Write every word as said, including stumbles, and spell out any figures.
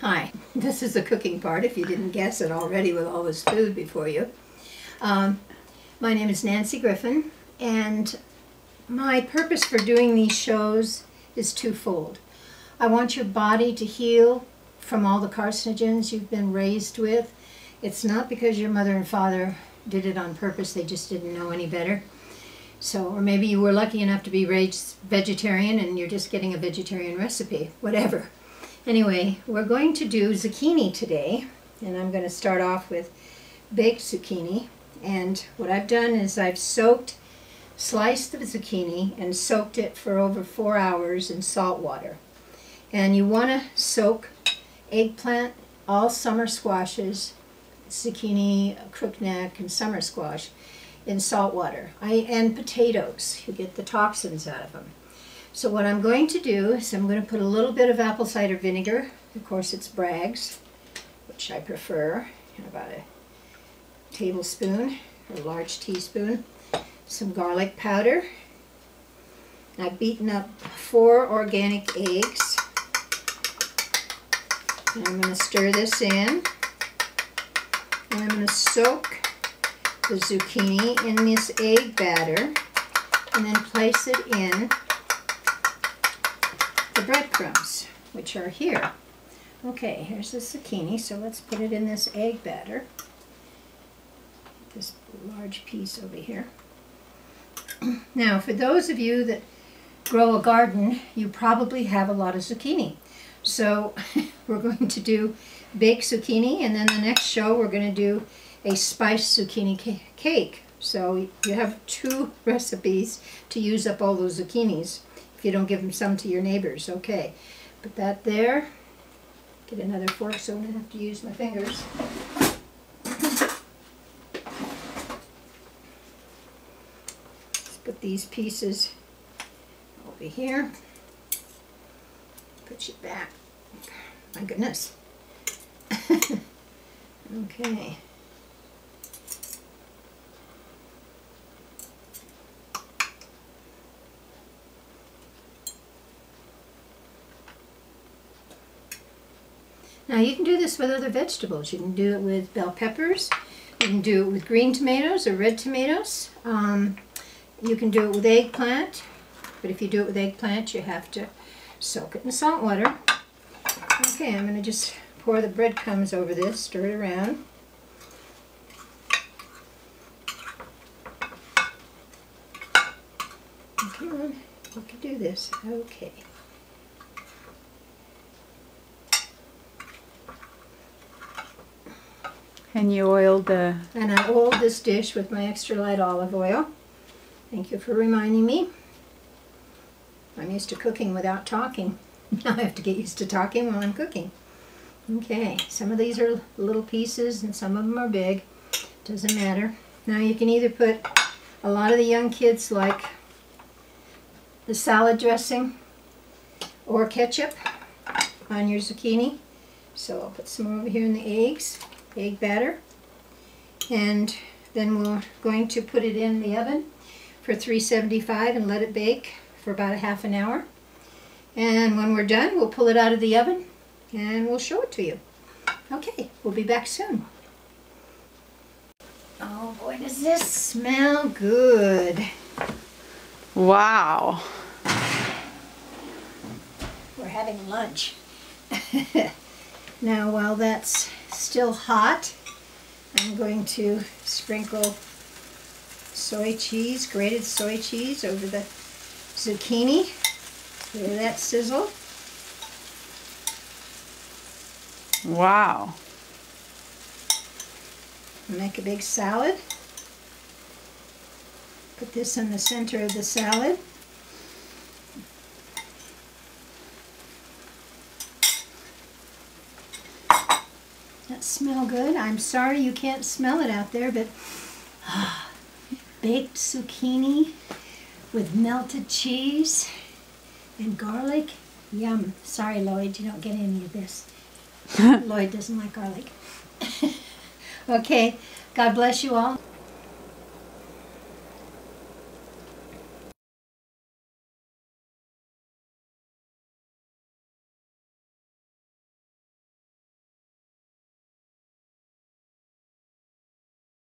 Hi, this is the cooking part, if you didn't guess it already with all this food before you. Um, my name is Nancy Griffin, and my purpose for doing these shows is twofold. I want your body to heal from all the carcinogens you've been raised with. It's not because your mother and father did it on purpose, they just didn't know any better. So, or maybe you were lucky enough to be raised vegetarian and you're just getting a vegetarian recipe, whatever. Anyway, we're going to do zucchini today, and I'm going to start off with baked zucchini. And what I've done is I've soaked, sliced the zucchini and soaked it for over four hours in salt water. And you want to soak eggplant, all summer squashes, zucchini, crookneck, and summer squash in salt water, I, and potatoes. You get the toxins out of them. So what I'm going to do is I'm going to put a little bit of apple cider vinegar. Of course, it's Bragg's, which I prefer, about a tablespoon, or a large teaspoon. Some garlic powder. I've beaten up four organic eggs. And I'm going to stir this in. And I'm going to soak the zucchini in this egg batter and then place it in the breadcrumbs, which are here. Okay, here's the zucchini, so let's put it in this egg batter. This large piece over here. Now, for those of you that grow a garden, you probably have a lot of zucchini. So we're going to do baked zucchini, and then the next show we're going to do a spiced zucchini cake. So you have two recipes to use up all those zucchinis. You don't give them some to your neighbors, okay. Put that there. Get another fork so I don't have to use my fingers. Let's put these pieces over here. Put you back. My goodness. Okay. Now you can do this with other vegetables. You can do it with bell peppers, you can do it with green tomatoes or red tomatoes, um, you can do it with eggplant, but if you do it with eggplant you have to soak it in salt water. Okay, I'm going to just pour the breadcrumbs over this, stir it around. Come on, we can do this, okay. And you oiled the... And I oiled this dish with my extra light olive oil. Thank you for reminding me. I'm used to cooking without talking. Now I have to get used to talking while I'm cooking. Okay, some of these are little pieces and some of them are big. Doesn't matter. Now you can either put... A lot of the young kids like the salad dressing or ketchup on your zucchini. So I'll put some over here in the eggs. Egg batter, and then we're going to put it in the oven for three seventy-five and let it bake for about a half an hour, and when we're done we'll pull it out of the oven and we'll show it to you. Okay, we'll be back soon. Oh boy, does this smell good. Wow. We're having lunch. Now while that's still hot, I'm going to sprinkle soy cheese, grated soy cheese, over the zucchini. Hear that sizzle? Wow. Make a big salad. Put this in the center of the salad. Smell good. I'm sorry you can't smell it out there, but ah, baked zucchini with melted cheese and garlic. Yum. Sorry, Lloyd, you don't get any of this. Lloyd doesn't like garlic. Okay, God bless you all.